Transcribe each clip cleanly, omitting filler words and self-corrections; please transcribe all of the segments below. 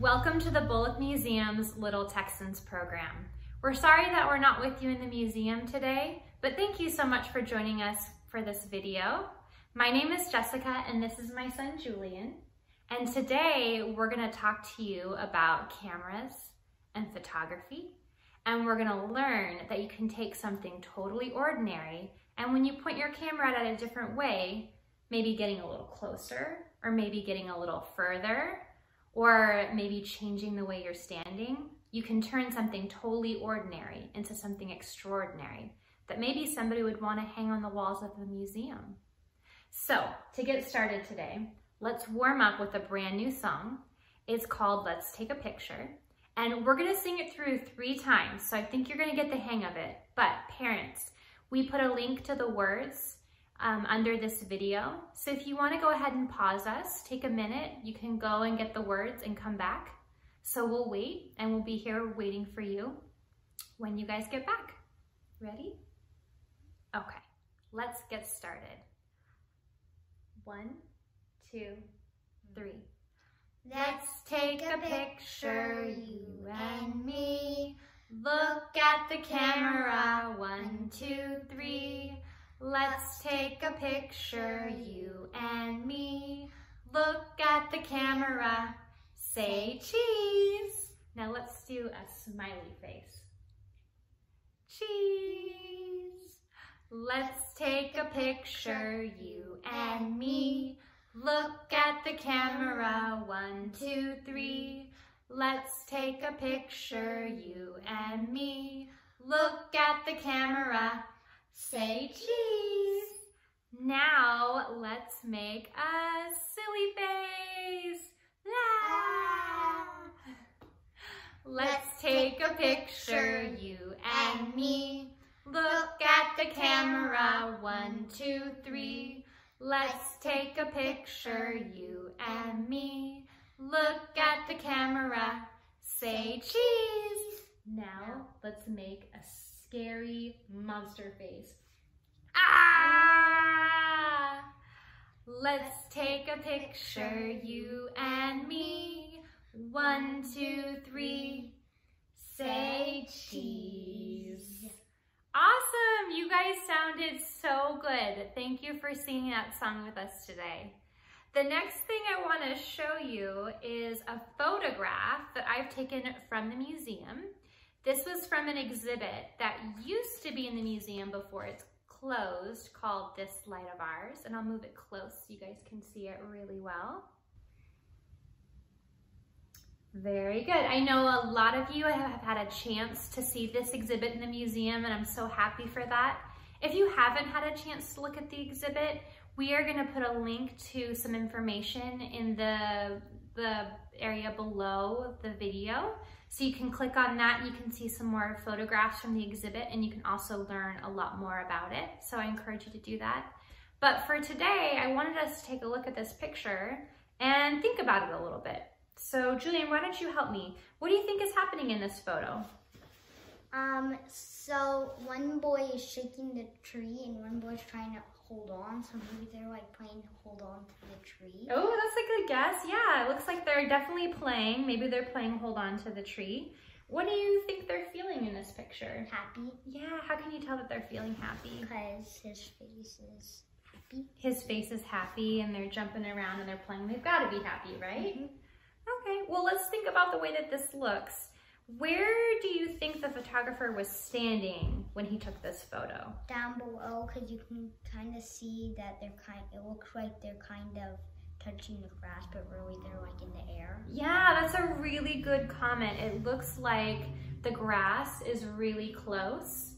Welcome to the Bullock Museum's Little Texans program. We're sorry that we're not with you in the museum today, but thank you so much for joining us for this video. My name is Jessica and this is my son Julian. And today we're gonna talk to you about cameras and photography. And we're gonna learn that you can take something totally ordinary, and when you point your camera at a different way, maybe getting a little closer, or maybe getting a little further, or maybe changing the way you're standing, you can turn something totally ordinary into something extraordinary that maybe somebody would want to hang on the walls of the museum. So to get started today, let's warm up with a brand new song. It's called Let's Take a Picture, and we're going to sing it through 3 times, so I think you're going to get the hang of it. But parents, we put a link to the words under this video. So if you want to go ahead and pause us, take a minute, you can go and get the words and come back. So we'll wait, and we'll be here waiting for you when you guys get back. Ready? Okay, let's get started. 1, 2, 3. Let's take a picture, you and me. Look at the camera, 1, 2, 3. Let's take a picture, you and me. Look at the camera, say cheese. Now let's do a smiley face. Cheese. Let's take a picture, you and me. Look at the camera, 1, 2, 3. Let's take a picture, you and me. Look at the camera, say cheese. Now let's make a silly face. La. Let's take a picture, you and me. Look at the camera, 1, 2, 3. Let's take a picture, you and me. Look at the camera, say cheese. Now let's make a scary monster face. Ah! Let's take a picture, you and me. 1, 2, 3, say cheese. Awesome, you guys sounded so good. Thank you for singing that song with us today. The next thing I want to show you is a photograph that I've taken from the museum. This was from an exhibit that used to be in the museum before it's closed, called This Light of Ours. And I'll move it close so you guys can see it really well. Very good. I know a lot of you have had a chance to see this exhibit in the museum, and I'm so happy for that. If you haven't had a chance to look at the exhibit, we are going to put a link to some information in the area below the video. So you can click on that, you can see some more photographs from the exhibit, and you can also learn a lot more about it. So I encourage you to do that. But for today, I wanted us to take a look at this picture and think about it a little bit. So Julian, why don't you help me? What do you think is happening in this photo? So one boy is shaking the tree and one boy's trying to hold on. So maybe they're like playing hold on to the tree. Oh, that's a good guess. Yeah, it looks like they're definitely playing. Maybe they're playing hold on to the tree. What do you think they're feeling in this picture? Happy. Yeah, how can you tell that they're feeling happy? Because his face is happy. His face is happy and they're jumping around and they're playing. They've got to be happy, right? Mm-hmm. Okay, well, let's think about the way that this looks. Where do you think the photographer was standing when he took this photo? Down below, because you can kind of see that it looks like they're kind of touching the grass, but really they're like in the air. Yeah, that's a really good comment. It looks like the grass is really close,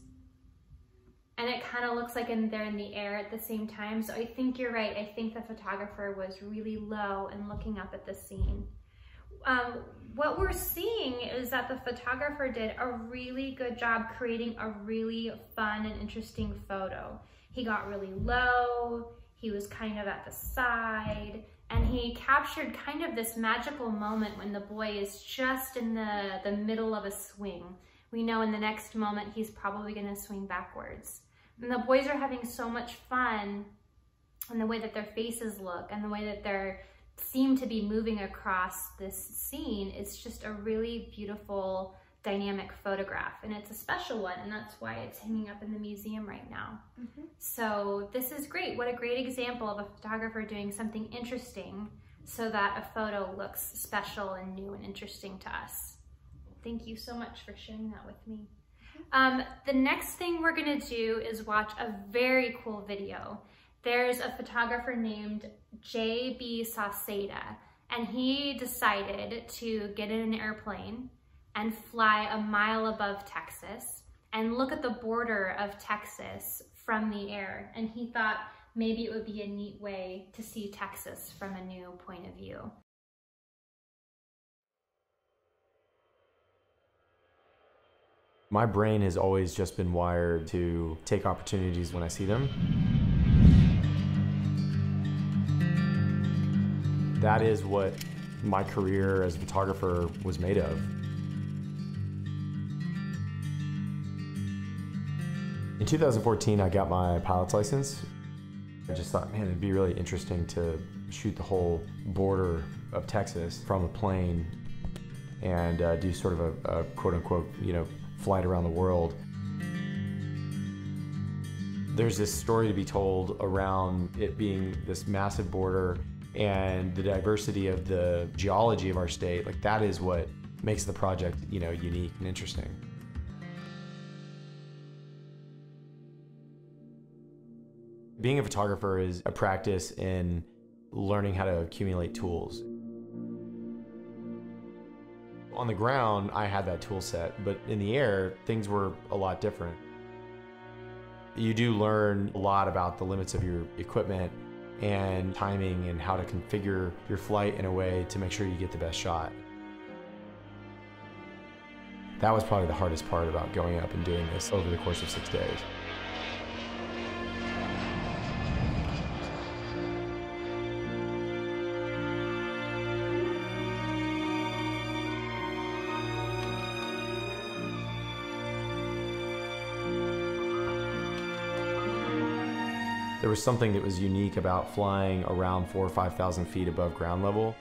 and it kind of looks like they're in the air at the same time. So I think you're right. I think the photographer was really low and looking up at the scene. What we're seeing is that the photographer did a really good job creating a really fun and interesting photo. He got really low, he was kind of at the side, and he captured kind of this magical moment when the boy is just in the middle of a swing. We know in the next moment he's probably going to swing backwards. And the boys are having so much fun, and the way that their faces look and the way that they're seem to be moving across this scene. It's just a really beautiful dynamic photograph, and it's a special one, and that's why it's hanging up in the museum right now. Mm-hmm. So this is great. What a great example of a photographer doing something interesting so that a photo looks special and new and interesting to us. Thank you so much for sharing that with me. The next thing we're gonna do is watch a very cool video. There's a photographer named JB Sauceda, and he decided to get in an airplane and fly a mile above Texas and look at the border of Texas from the air. And he thought maybe it would be a neat way to see Texas from a new point of view. My brain has always just been wired to take opportunities when I see them. That is what my career as a photographer was made of. In 2014, I got my pilot's license. I just thought, man, it'd be really interesting to shoot the whole border of Texas from a plane and do sort of a quote-unquote, you know, flight around the world. There's this story to be told around it being this massive border and the diversity of the geology of our state. Like, that is what makes the project, you know, unique and interesting. Being a photographer is a practice in learning how to accumulate tools. On the ground, I had that tool set, but in the air, things were a lot different. You do learn a lot about the limits of your equipment and timing and how to configure your flight in a way to make sure you get the best shot. That was probably the hardest part about going up and doing this over the course of 6 days. There was something that was unique about flying around 4,000 or 5,000 feet above ground level.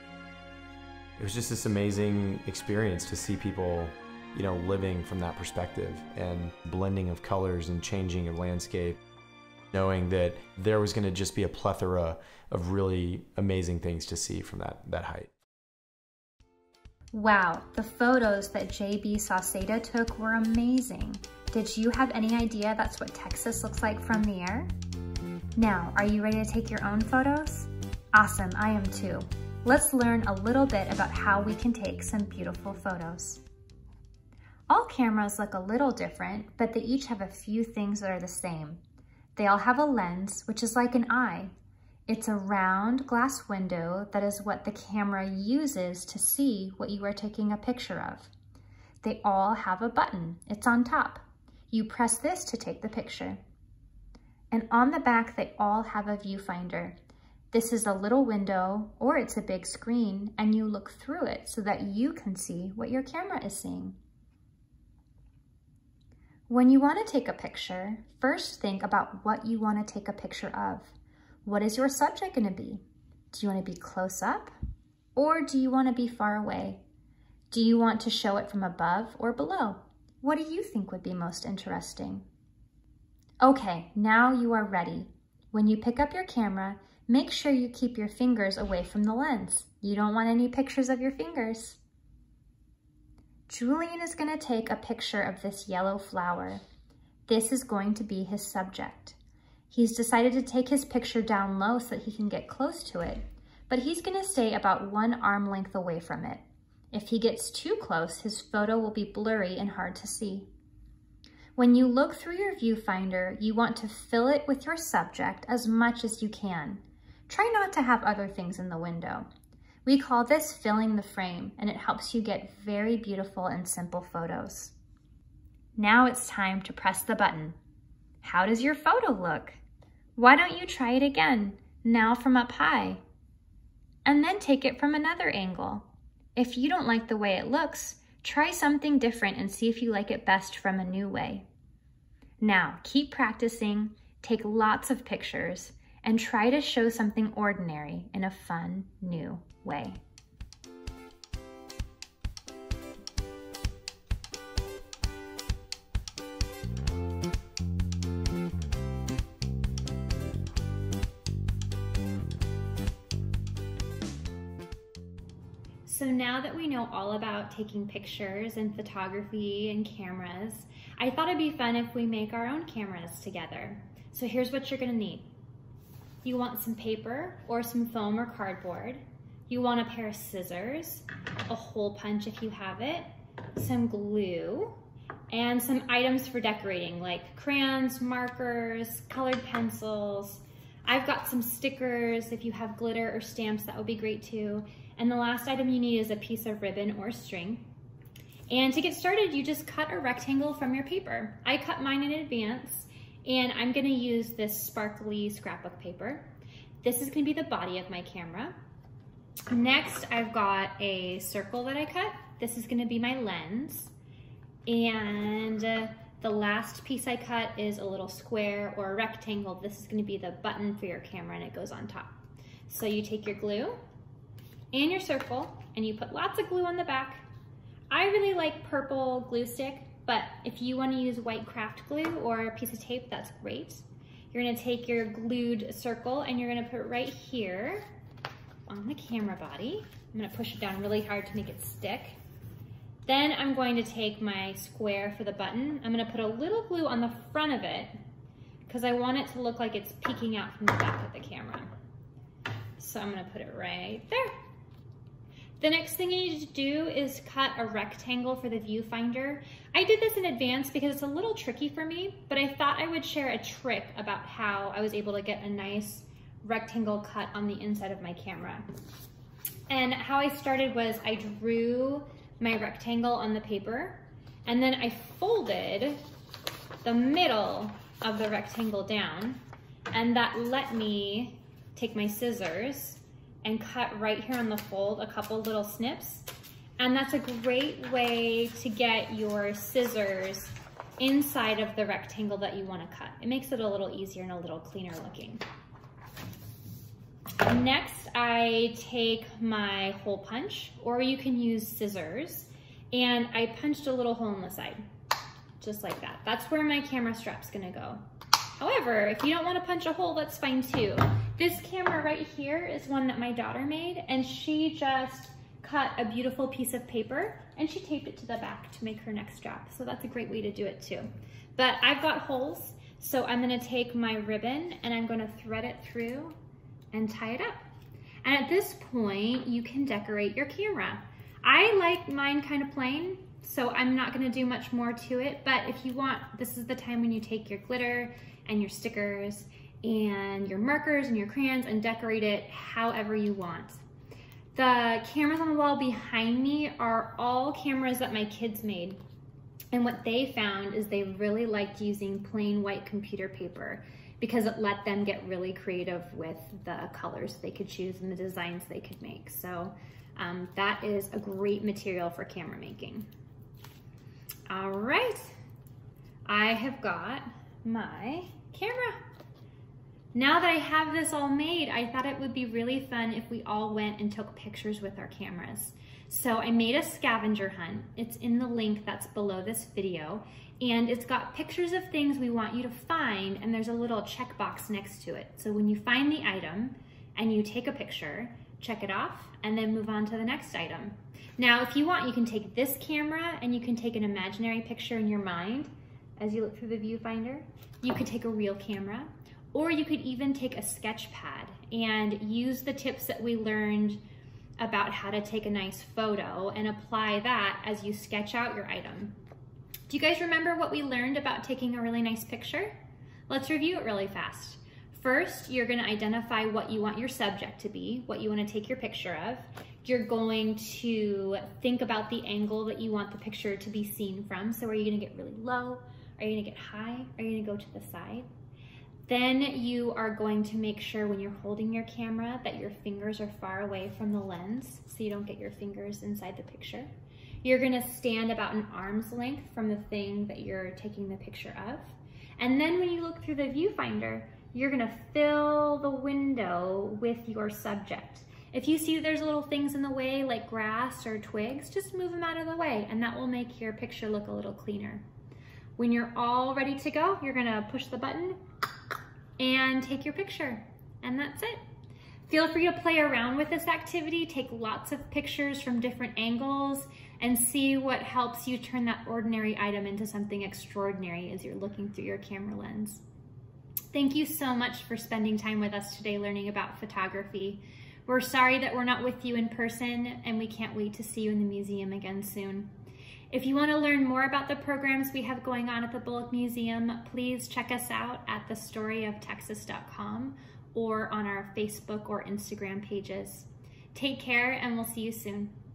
It was just this amazing experience to see people, you know, living from that perspective and blending of colors and changing of landscape, knowing that there was going to just be a plethora of really amazing things to see from that height. Wow, the photos that JB Sauceda took were amazing. Did you have any idea that's what Texas looks like from the air? Now, are you ready to take your own photos? Awesome, I am too. Let's learn a little bit about how we can take some beautiful photos. All cameras look a little different, but they each have a few things that are the same. They all have a lens, which is like an eye. It's a round glass window that is what the camera uses to see what you are taking a picture of. They all have a button. It's on top. You press this to take the picture. And on the back, they all have a viewfinder. This is a little window, or it's a big screen, and you look through it so that you can see what your camera is seeing. When you want to take a picture, first think about what you want to take a picture of. What is your subject going to be? Do you want to be close up, or do you want to be far away? Do you want to show it from above or below? What do you think would be most interesting? Okay, now you are ready. When you pick up your camera, make sure you keep your fingers away from the lens. You don't want any pictures of your fingers. Julian is going to take a picture of this yellow flower. This is going to be his subject. He's decided to take his picture down low so that he can get close to it, but he's going to stay about one arm length away from it. If he gets too close, his photo will be blurry and hard to see. When you look through your viewfinder, you want to fill it with your subject as much as you can. Try not to have other things in the window. We call this filling the frame, and it helps you get very beautiful and simple photos. Now it's time to press the button. How does your photo look? Why don't you try it again, now from up high? And then take it from another angle. If you don't like the way it looks, try something different and see if you like it best from a new way. Now, keep practicing, take lots of pictures, and try to show something ordinary in a fun, new way. So now that we know all about taking pictures and photography and cameras, I thought it'd be fun if we make our own cameras together. So here's what you're gonna need. You want some paper or some foam or cardboard. You want a pair of scissors, a hole punch if you have it, some glue, and some items for decorating like crayons, markers, colored pencils. I've got some stickers. If you have glitter or stamps, that would be great too. And the last item you need is a piece of ribbon or string. And to get started, you just cut a rectangle from your paper. I cut mine in advance, and I'm gonna use this sparkly scrapbook paper. This is gonna be the body of my camera. Next, I've got a circle that I cut. This is gonna be my lens. And the last piece I cut is a little square or a rectangle. This is gonna be the button for your camera, and it goes on top. So you take your glue, and your circle, and you put lots of glue on the back. I really like purple glue stick, but if you want to use white craft glue or a piece of tape, that's great. You're going to take your glued circle and you're going to put it right here on the camera body. I'm going to push it down really hard to make it stick. Then I'm going to take my square for the button. I'm going to put a little glue on the front of it because I want it to look like it's peeking out from the back of the camera. So I'm going to put it right there. The next thing you need to do is cut a rectangle for the viewfinder. I did this in advance because it's a little tricky for me, but I thought I would share a trick about how I was able to get a nice rectangle cut on the inside of my camera. And how I started was I drew my rectangle on the paper, and then I folded the middle of the rectangle down, and that let me take my scissors and cut right here on the fold a couple little snips. And that's a great way to get your scissors inside of the rectangle that you want to cut. It makes it a little easier and a little cleaner looking. Next, I take my hole punch, or you can use scissors, and I punched a little hole in the side, just like that. That's where my camera strap's gonna go. However, if you don't want to punch a hole, that's fine too. This camera right here is one that my daughter made, and she just cut a beautiful piece of paper and she taped it to the back to make her next strap. So that's a great way to do it too. But I've got holes, so I'm gonna take my ribbon and I'm gonna thread it through and tie it up. And at this point, you can decorate your camera. I like mine kind of plain, so I'm not gonna do much more to it, but if you want, this is the time when you take your glitter and your stickers and your markers and your crayons and decorate it however you want. The cameras on the wall behind me are all cameras that my kids made. And what they found is they really liked using plain white computer paper because it let them get really creative with the colors they could choose and the designs they could make. So that is a great material for camera making. All right, I have got my camera. Now that I have this all made, I thought it would be really fun if we all went and took pictures with our cameras. So I made a scavenger hunt. It's in the link that's below this video, and it's got pictures of things we want you to find, and there's a little checkbox next to it. So when you find the item and you take a picture, check it off, and then move on to the next item. Now, if you want, you can take this camera and you can take an imaginary picture in your mind as you look through the viewfinder. You could take a real camera, or you could even take a sketch pad and use the tips that we learned about how to take a nice photo and apply that as you sketch out your item. Do you guys remember what we learned about taking a really nice picture? Let's review it really fast. First, you're gonna identify what you want your subject to be, what you wanna take your picture of. You're going to think about the angle that you want the picture to be seen from. So are you gonna get really low? Are you gonna get high? Are you gonna go to the side? Then you are going to make sure when you're holding your camera that your fingers are far away from the lens so you don't get your fingers inside the picture. You're gonna stand about an arm's length from the thing that you're taking the picture of. And then when you look through the viewfinder, you're gonna fill the window with your subject. If you see there's little things in the way like grass or twigs, just move them out of the way and that will make your picture look a little cleaner. When you're all ready to go, you're gonna push the button and take your picture, and that's it. Feel free to play around with this activity, take lots of pictures from different angles and see what helps you turn that ordinary item into something extraordinary as you're looking through your camera lens. Thank you so much for spending time with us today learning about photography. We're sorry that we're not with you in person, and we can't wait to see you in the museum again soon. If you want to learn more about the programs we have going on at the Bullock Museum, please check us out at thestoryoftexas.com or on our Facebook or Instagram pages. Take care, and we'll see you soon.